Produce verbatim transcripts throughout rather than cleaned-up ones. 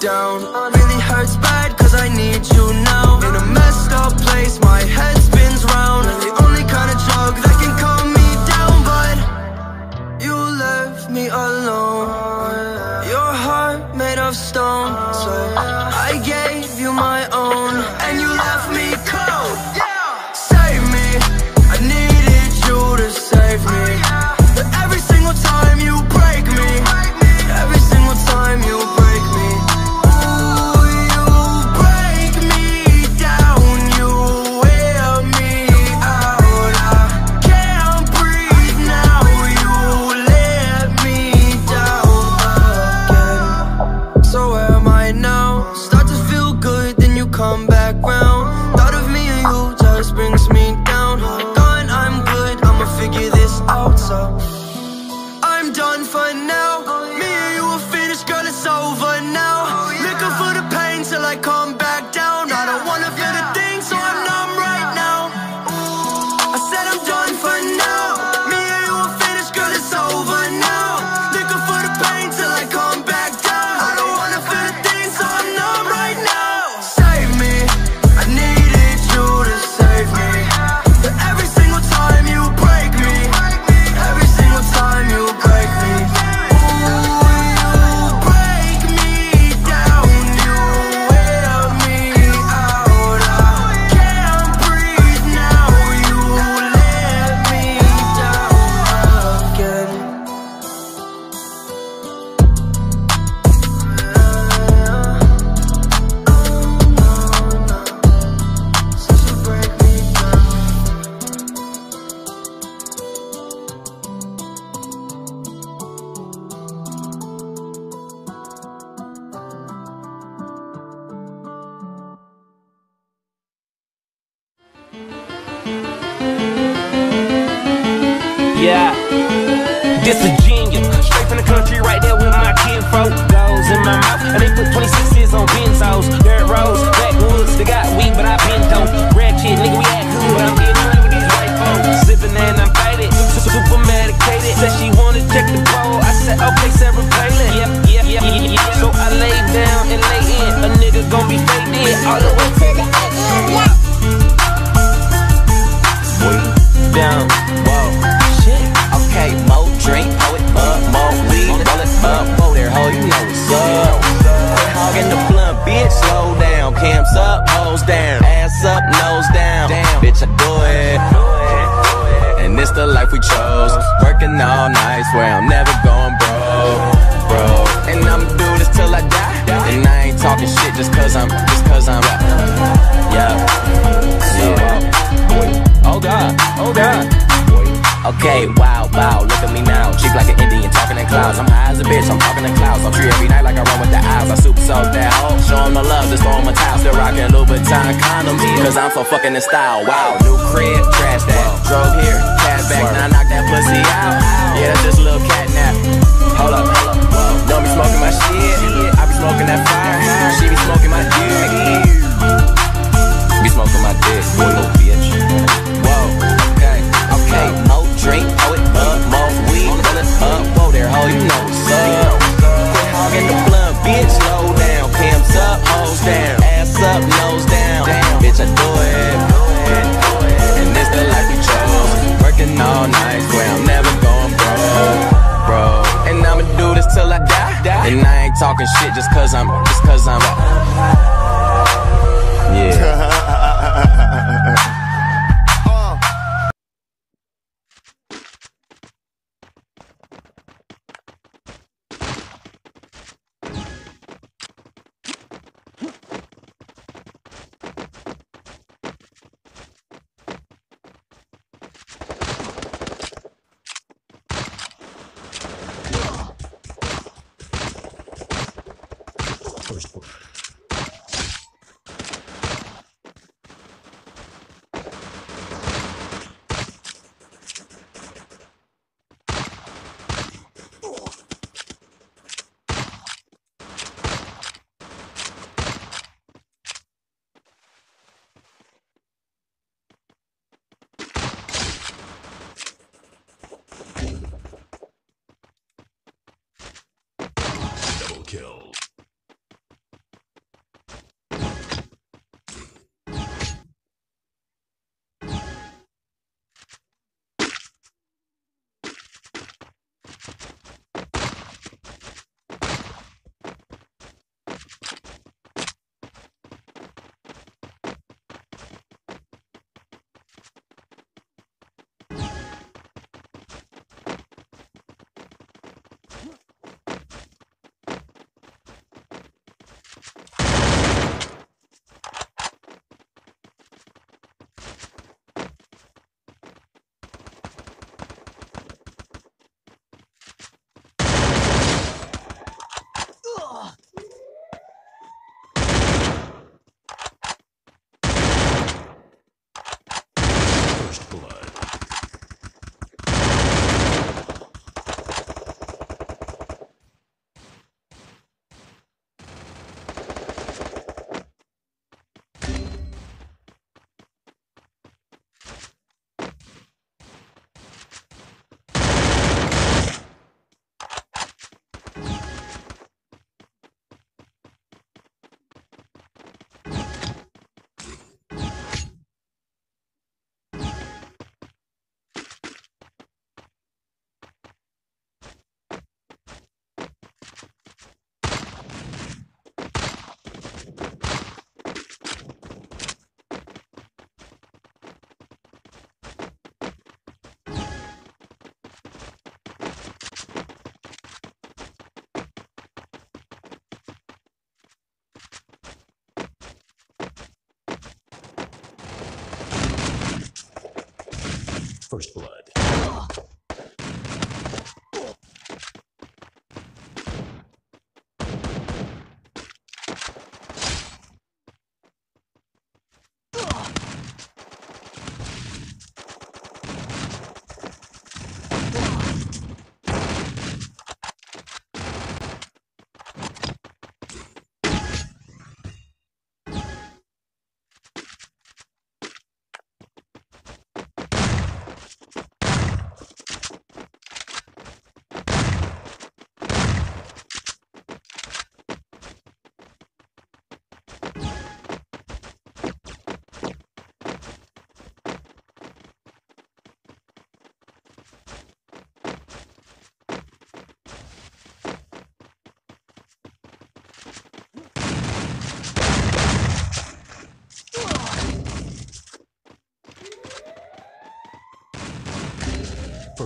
down. Really hurts bad cause I need you now. In a messed up place, my head spins round. I'm the only kind of drug that can calm me down, but you left me alone. Your heart made of stone, so I gave you my own, and you left me cold. Save me, I needed you to save me, but every single time you break me, every single time you break me. Yeah, this a genius, straight from the country, right there with my kinfolk. Goes in my mouth, and they put twenty-sixes on Benzos. Dirt roads, backwoods, they got weed, but I been dope. Ratchet, nigga, we act good, but I'm getting money with these white folks. Sippin' and I'm faded, super medicated. Said she wanna check the bowl, I said, okay, Sarah Palin. Yeah, yeah, yeah, yeah, so I laid down and lay in. A nigga gon' be faded all the way to the end. Way down, whoa. Okay, more drink, pour it up, more weed, roll it up, whoa there, ho, you know it's up. Hoggin' the blunt, bitch, slow down, camps up, hoes down, ass up, nose down, damn, bitch, I do it, and it's the life we chose, working all night, swear I'm never going broke, bro. And I'ma do this till I die, and I ain't talking shit just cause I'm, just cause I'm, yeah, yeah, oh God, oh God. Okay, wow, wow, look at me now. Cheap like an Indian, talking in clouds. I'm high as a bitch, I'm talking in clouds. I'm free every night like I run with the eyes. I super soaked that hoe, show them the love, just throw them a towel. Still rockin' Louboutin condoms, cause I'm so fucking in style, wow. New crib, trash that, drove here, cat back, now I knock that pussy out. Yeah, that's this little cat nap. Hold up, hold up, don't be smoking my shit. I be smoking that fire, she be smoking my dick. Be smoking my dick, boy, little bitch. Whoa, okay, okay. Drink, throw it up, more weed, roll it up, whoa there, ho, you know what's up. Quit hogging the blunt, bitch, slow down, pimps up, hoes down, ass up, nose down, damn, bitch, I do it, and it's the life we chose, working all night, where I'm never going broke, bro, and I'ma do this till I die, and I ain't talking shit just cause I'm, just cause I'm, yeah. Kill. first blood. First blood.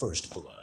first blood.